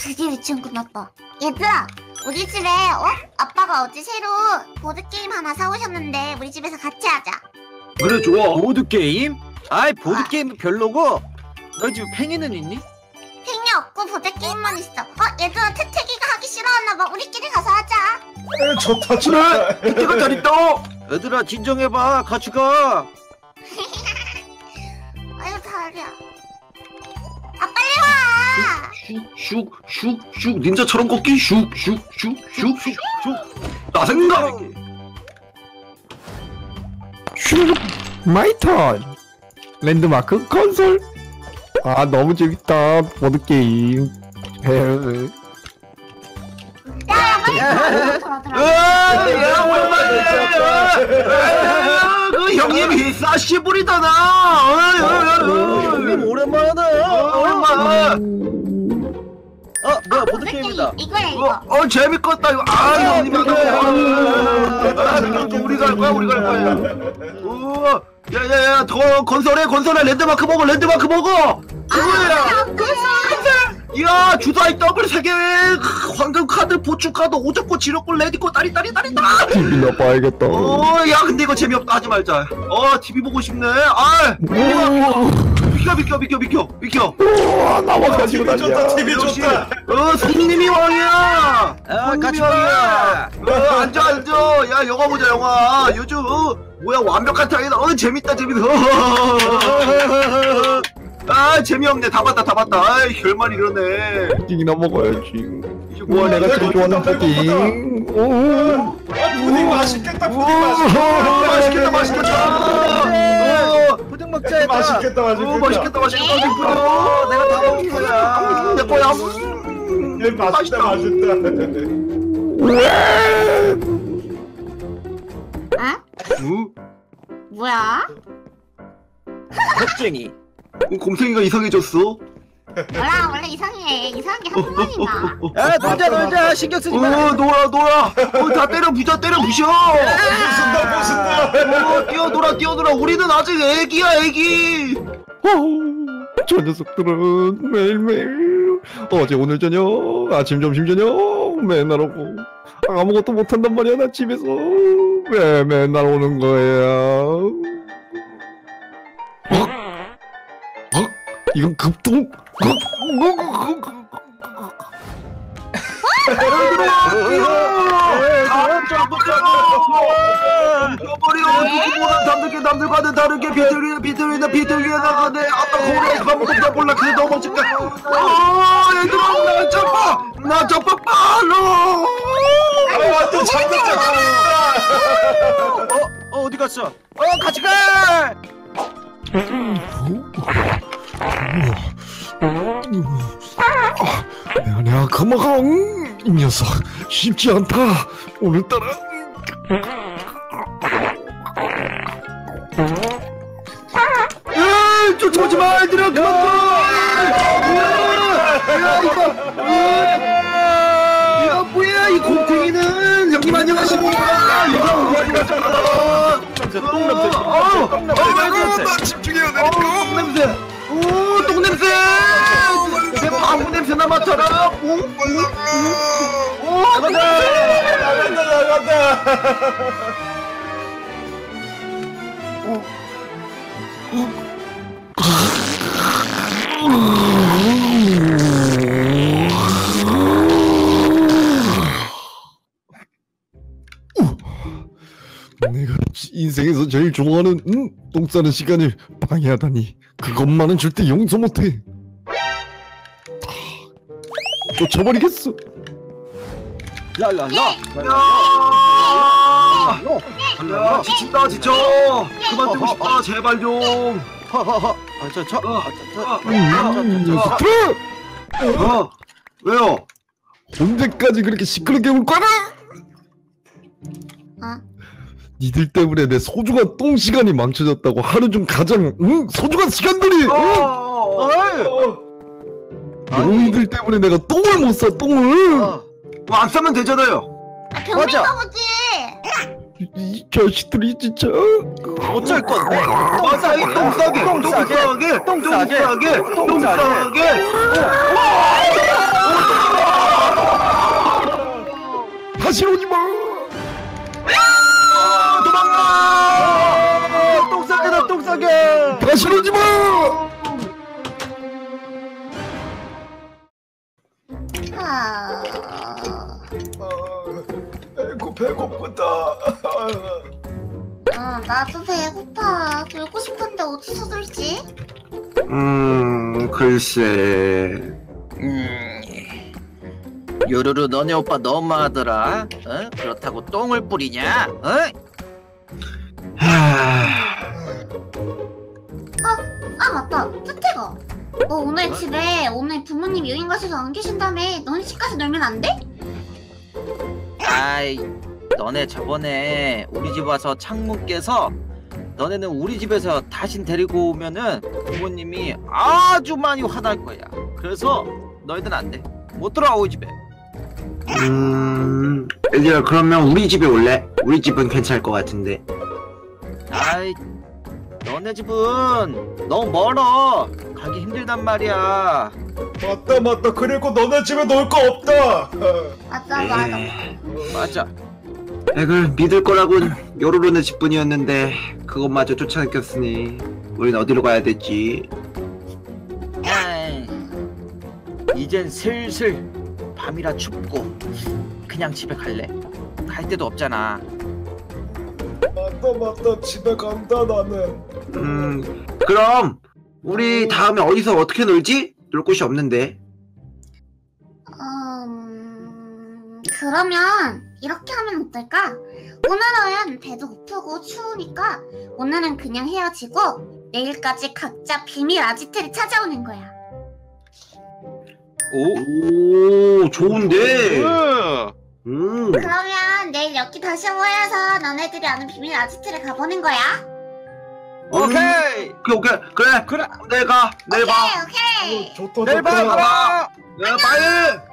그게 유치원구나 아빠. 얘들아 우리 집에 아빠가 어제 새로 보드게임 하나 사오셨는데 우리 집에서 같이 하자. 그래 좋아. 보드게임? 아이 보드게임은 별로고. 너 지금 팽이는 있니? 팽이 없고 보드게임만 있어. 얘들아 태태기가 하기 싫어하나봐. 우리끼리 가서 하자. 에 좋다 좋다. 태태가 잘 있다. 얘들아 진정해봐. 같이 가. 아유 다리야. 아 빨리 와. 슉슉슉슉 닌자처럼 걷기 슉슉슉슉슉슉 나생각. 슉 마이 턴. 랜드마크 건설. 아 너무 재밌다 보드게임. 형님 싸시부리다 나. 형님 오랜만이다. 뭐야 보드게임이다. 이거 재밌겠다 이거. 형님 우리가 할 거야 우리가 할 거야. 야야야 더 건설해 건설해. 랜드마크 먹어 랜드마크 먹어. 그거야 건설. 이야 주사위 더블 3개 황금 카드 보축 카드 오적고 지력골 레디코 따리 TV나 봐야겠다. 야 근데 이거 재미없다 하지 말자. TV 보고 싶네. 비켜 나와가지고 난리야. TV 좋다. 성님이 왕이야. 같이 왕이야. 앉아 야 영화 보자 영화. 요즘 뭐야 완벽한 타이다. 재밌다. 재미없네. 다 봤다. 결말이 이러네. 푸딩이나 먹어야지. 우와 내가 제일 좋아하는 푸딩. 푸딩 맛있겠다. 맛있겠다. 푸딩 먹자. 맛있겠다. 내가 다 먹을 거야. 내 거야. 맛있다. 뭐야? 겁쟁이. 곰탱이가 이상해졌어. 원래 이상해. 이상한 게 한 번이나. 놀자. 신경 쓰지 마. 놀아. 다 때려 부셔. 부순다. 뛰어놀아. 우리는 아직 애기야. 저 녀석들은 매일매일 어제 오늘 저녁 아침 점심 저녁 맨날 오고 아무것도 못한단 말이야. 나 집에서 왜 맨날 오는 거야. 이건 급동? 어디 갔어? 같이 가! 내가 그만큼 이 녀석 쉽지 않다 오늘따라. 쫓아오지마 얘들아 그만둬. 뭐야 이 곰탱이는. 형님 안녕하십니까. 똥냄새 집중해야 되니까. 오 똥냄새! 내 방구 냄새나 맡아라! 오 내가 인생에서 제일 좋아하는 똥 싸는 시간을 방해하다니 그것만은 절대 용서 못해. 쫓아버리겠어. 야 지친다 그만 뜨고 싶다 제발 좀. 왜요? 언제까지 그렇게 시끄럽게 울 거야? 니들 때문에 내 소중한 똥 시간이 망쳐졌다고. 하루 중 가장 소중한 시간들이. 너희들 때문에 내가 똥을 못 사. 똥을. 안 사면 되잖아요. 병민가 보지. 이 자식들이 진짜 어쩔 건데. 맞아 이 똥 싸게. 다시 오지마. 도망가. 똥싸개다 똥싸개. 다시 오지마. 배고프다. 나도 배고파. 놀고 싶은데 어디서 놀지? 글쎄. 요루루 너네 오빠 너무하더라. 어? 그렇다고 똥을 뿌리냐? 어? 아 맞다. 뚜태가. 너 오늘 집에 오늘 부모님 여행 가셔서 안 계신다며. 너네 집까지 놀면 안 돼? 아이, 너네 저번에 우리 집 와서 창문 깨서 너네는 우리 집에서 다신 데리고 오면은 부모님이 아주 많이 화날 거야. 그래서 너희들은 안 돼. 못 들어와 우리 집에. 얘들아 그러면 우리 집에 올래? 우리 집은 괜찮을 것 같은데. 아이, 너네 집은 너무 멀어. 가기 힘들단 말이야. 맞다. 그리고 너네 집에 놀 거 없다. 맞아. 애들 믿을 거라곤 요루루네 집뿐이었는데 그것마저 쫓아냈겠으니 우린 어디로 가야 되지? 이젠 슬슬 밤이라 춥고 그냥 집에 갈래. 갈 데도 없잖아. 맞다. 집에 간다 나는. 그럼 우리 다음에 어디서 어떻게 놀지? 놀 곳이 없는데. 그러면 이렇게 하면 어떨까? 오늘은 배도 고프고 추우니까 오늘은 그냥 헤어지고 내일까지 각자 비밀 아지트를 찾아오는 거야. 오, 좋은데? 그러면 내일 여기 다시 모여서 너네들이 아는 비밀 아지트를 가보는 거야. 오케이! 그래! 내일 가! 내일 봐! 오케이! 좋다! 내일 봐! 내일 봐!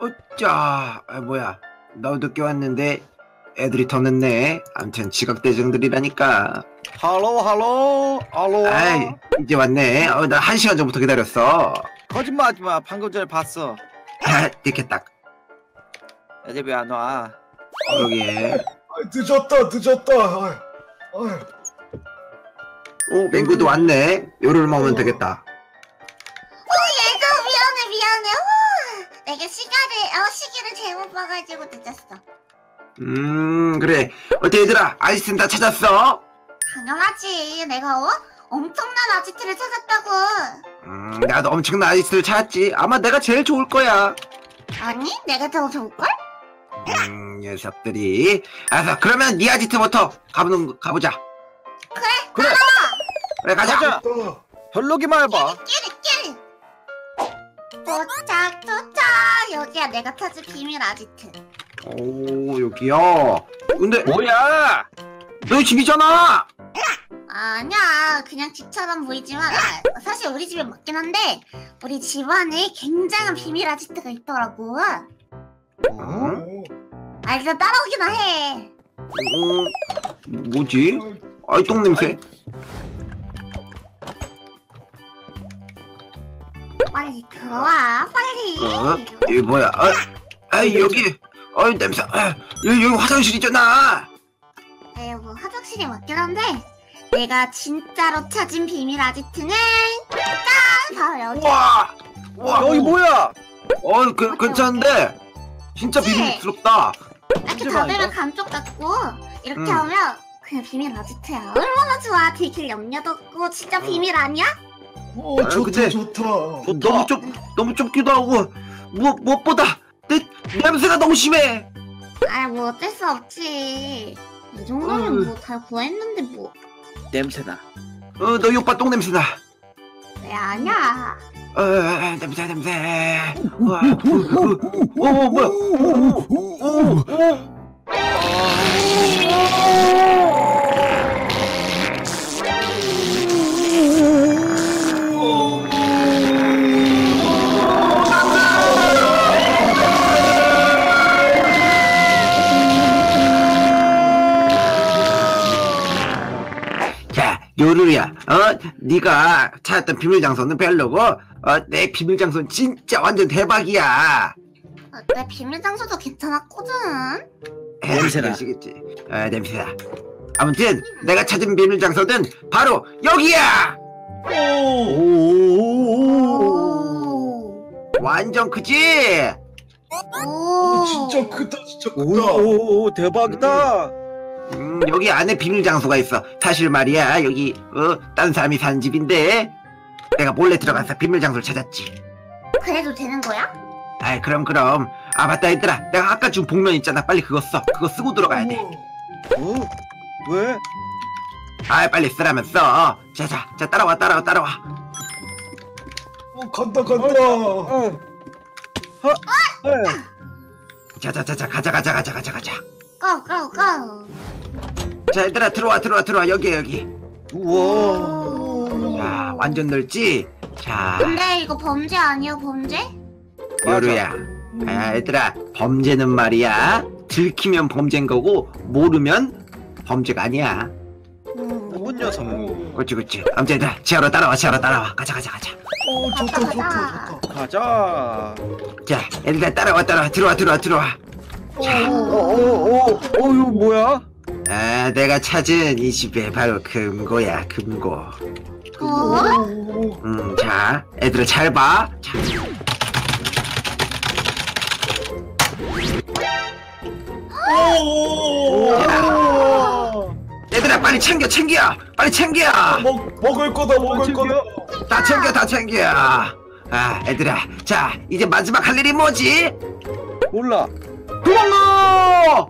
어짜 뭐야, 너 늦게 왔는데 애들이 더 늦네. 암튼 지각대장들이라니까. 할로 아이, 이제 왔네. 나 1시간 전부터 기다렸어. 거짓말하지마, 방금 전에 봤어. 늦겠다. 애들 왜 안 와? 여기 늦었다. 오, 맹구도 왔네. 요루루만 오면 되겠다. 얘가 미안해. 내가 시계를 잘못 봐가지고 늦었어. 그래. 어때 얘들아, 아지트는 다 찾았어? 당연하지. 내가 엄청난 아지트를 찾았다고. 나도 엄청난 아지트를 찾았지. 아마 내가 제일 좋을 거야. 아니, 내가 더 좋을걸? 녀석들이. 알았어, 그러면 네 아지트부터 가보자. 그래. 그래, 가자. 별로기만 해봐. 끼리. 도착. 여기야, 내가 찾은 비밀 아지트. 오, 여기야. 근데 뭐야? 너희 집이잖아. 아니야, 그냥 집처럼 보이지만 사실 우리 집에 맞긴 한데 우리 집안에 굉장한 비밀 아지트가 있더라고. 알았어, 따라오기나 해. 뭐지? 아이, 똥 냄새. 빨리 들어와, 빨리. 이게 뭐야? 여기. 냄새. 여기 화장실이잖아. 뭐 화장실이 맞긴 한데 내가 진짜로 찾은 비밀 아지트는 짠! 바로 여기. 와, 여기 뭐야? 괜찮은데? 진짜 비밀스럽다. 이렇게 닫으면 감쪽 같고 이렇게 하면 그냥 비밀 아지트야. 얼마나 좋아. 들킬 염려도 없고 진짜 비밀 아니야? 좋다. 너무 좁기도 하고 무엇보다 냄새가 너무 심해. 뭐 어쩔 수 없지. 이 정도면 다 구했는데 뭐. 냄새나. 너희 오빠 똥 냄새나. 왜 아냐? 냄새. 우와. 뭐야? 요루루야, 네가 찾았던 비밀 장소는 별로고, 내 비밀 장소는 진짜 완전 대박이야. 그때 비밀 장소도 괜찮았거든. 냄새나. 아, 냄새나. 아무튼 내가 찾은 비밀 장소는 바로 여기야. 오. 완전 크지? 오. 진짜 크다, 진짜 크다. 오, 대박이다. 여기 안에 비밀 장소가 있어. 사실 말이야, 여기 다른 사람이 사는 집인데 내가 몰래 들어가서 비밀 장소를 찾았지. 그래도 되는 거야? 아이, 그럼. 아, 맞다, 얘들아. 내가 아까 준 복면 있잖아. 빨리 그거 써. 그거 쓰고 들어가야 돼. 어? 왜? 아이, 빨리 쓰라면 써. 자, 따라와. 간다. 자, 가자. 고. 자, 얘들아, 들어와. 여기. 우와. 자, 완전 넓지? 자. 근데 이거 범죄 아니야, 범죄? 요루야. 아, 얘들아, 범죄는 말이야 들키면 범죄인 거고 모르면 범죄가 아니야. 뭔 녀석. 그치. 아무튼 얘들아, 지하로 따라와. 가자. 오, 좋다. 가자. 자, 얘들아, 따라와. 들어와. 자. 오, 이거 뭐야? 아, 내가 찾은 이 집에 바로 금고야, 금고. 자, 애들아 잘 봐. 자. 얘들아 빨리 챙겨. 먹을 거다. 다 챙겨. 아, 애들아, 자, 이제 마지막 할 일이 뭐지? 몰라. 도망가!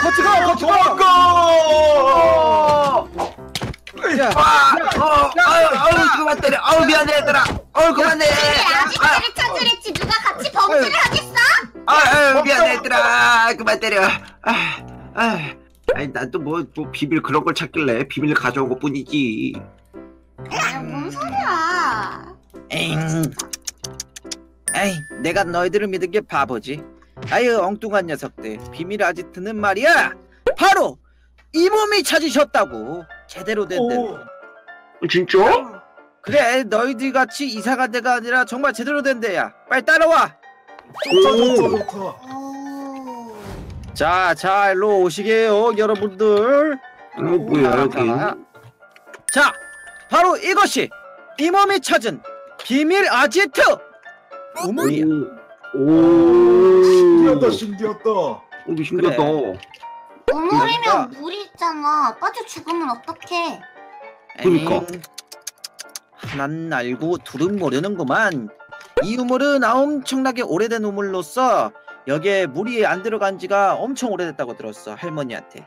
같이 가! 아우, 미안해, 얘들아. 그만해. 아직들이 찾으랬지. 누가 같이 범죄를 하겠어? 미안해, 얘들아. 그만 때려. 아니, 난 또 뭐 비밀 그런 걸 찾길래 비밀 가져온 것 뿐이지. 야, 뭔 소리야. 에이, 내가 너희들을 믿은 게 바보지. 아유, 엉뚱한 녀석들. 비밀 아지트는 말이야, 바로 이 몸이 찾으셨다고. 제대로 된 데로. 진짜? 그래, 너희들 같이 이사간 데가 아니라 정말 제대로 된 데야. 빨리 따라와. 자, 일로 오시게요, 여러분들. 뭐야, 여기. 자, 바로 이것이 이 몸이 찾은 비밀 아지트 우물이야. 신기하다. 우리 신기하다. 그래. 우물이면 물이 있잖아. 빠져 죽으면 어떡해. 그니까. 하나는 알고 둘은 모르는구만. 이 우물은 엄청나게 오래된 우물로서 여기에 물이 안 들어간 지가 엄청 오래됐다고 들었어, 할머니한테.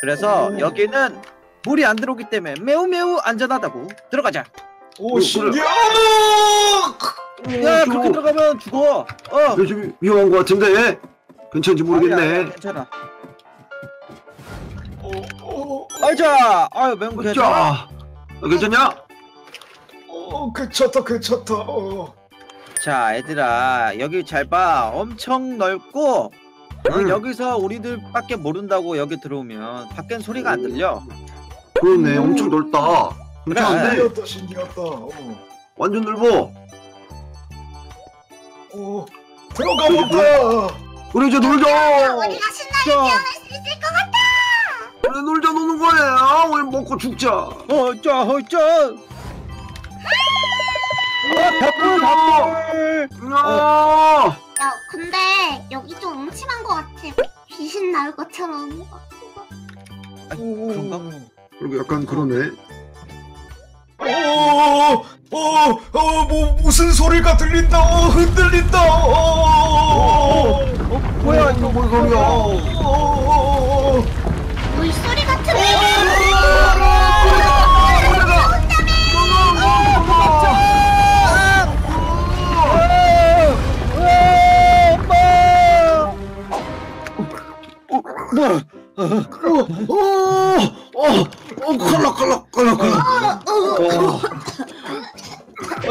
그래서 여기는 물이 안 들어오기 때문에 매우 안전하다고. 들어가자. 오, 신기하다. 야, 그렇게 들어가면 죽어. 요즘 위험한 거 같은데 괜찮은지 모르겠네. 아니야, 괜찮아. 아이자, 아유, 맹구 괜찮아. 괜찮냐? 괜찮다. 자, 얘들아, 여기 잘 봐. 엄청 넓고 여기서 우리들밖에 모른다고. 여기 들어오면 밖엔 소리가 안 들려. 그러네, 엄청 넓다. 괜찮은데? 그래. 신기하다. 완전 넓어. 들어가 볼까? 우리 이제 놀자. 우리가 신나게 뛰어놀 수 있을 것 같아. 그래, 놀자, 노는 거야. 우리 먹고 죽자. 어쩌. 바쁘다. 야, 근데 여기 좀 음침한 거 같아. 귀신 나올 것처럼. 그런가? 그리고 약간 그러네. 무슨 소리가 들린다. 흔들린다. 뭐야, 이거 뭔 소리야? 물소리 같은 거.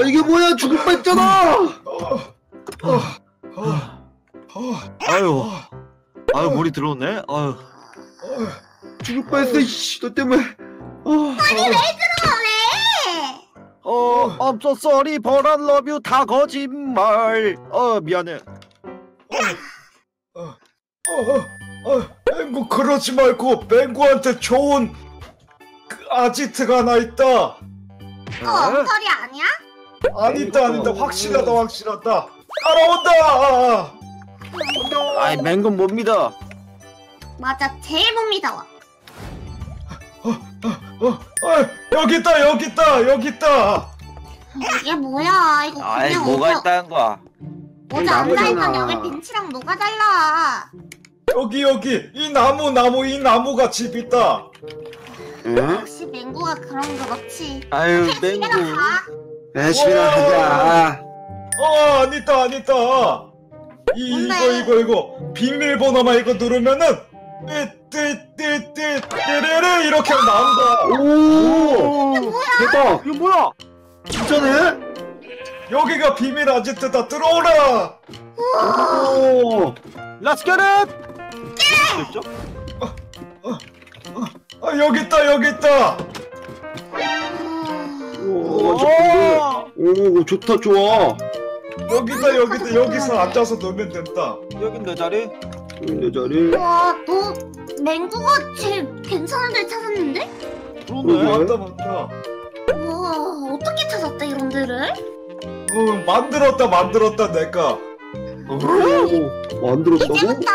이게 뭐야? 죽을 뻔했잖아. 아유, 머리 들어오네. 죽을 뻔했어, 씨, 너 때문에. 아니, 왜 들어와, 왜? I'm so sorry, but I love you. 다 거짓말. 미안해. 그러지 말고 맹구한테 좋은 그 아지트가 하나 있다. 그거 엉터리 아니야? 아니다 아니다, 확실하다 확실하다. 따라온다. 아이 맹구 못 믿어. 맞아, 제일 못 믿어. 여기 있다 여기 있다 여기 있다. 이게 뭐야 이거. 아이 뭐가 있다는 거야. 모자 안 달잖아. 왜 벤치랑 뭐가 달라. 여기 여기 이 나무 나무 이 나무가 집 있다. 역시 맹구가 그런 거 없지. 아유 맹구. 내 집이나 가자. 안 있다 안 있다. 이거 비밀번호만 이거 누르면은 띠띠띠띠띠레레 이렇게 나온다. 오. 대박. 이거 뭐야? 진짜네? 여기가 비밀 아지트다. 들어오라. 오. Let's get it! 여기 있다 여기 있다. 오 좋다 좋아. 여기다 여기다 여기서 앉아서 놀면 된다. 여긴 내 자리? 여긴 내 자리. 와 너 맹구가 제일 괜찮은 데를 찾았는데? 그러네. 맞다 맞다. 와 어떻게 찾았대 이런 데를? 만들었다 내가. 만들었다고? 이제부터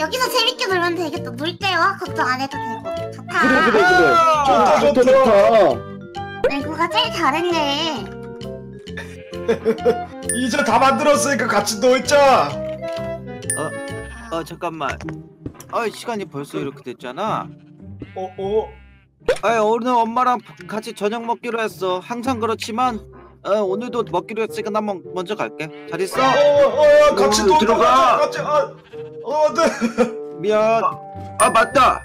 여기서 재밌게 놀면 되겠다. 놀때요 걱정 안 해도 되고. 좋다. 그래. 좋다. 맹구가 제일 잘했네. 이제 다 만들었으니까 같이 놀자. 잠깐만. 아이 시간이 벌써 이렇게 됐잖아. 아이 오늘 엄마랑 같이 저녁 먹기로 했어. 항상 그렇지만. 오늘도 먹기로 했으니까 난 먼저 갈게. 잘 있어? 같이 들어가. 같이. 네. 미안. 맞다.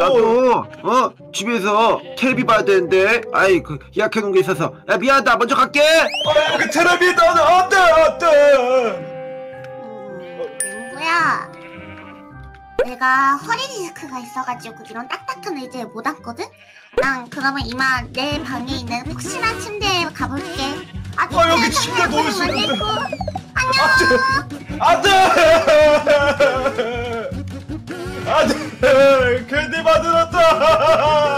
나도 집에서 텔레비 봐야 되는데. 아이 그 예약해 놓은 게 있어서. 야 미안하다. 먼저 갈게. 여기 텔레비다. 안돼. 맹구야. 내가 허리 디스크가 있어가지고 이런 딱딱한 의자에 못 앉거든? 난 그러면 이만 내 방에 있는 혹시나 침대에 가볼게. 여기 침대 놓을 수 있는데. 안녕. 안돼. 괜히 만들었다.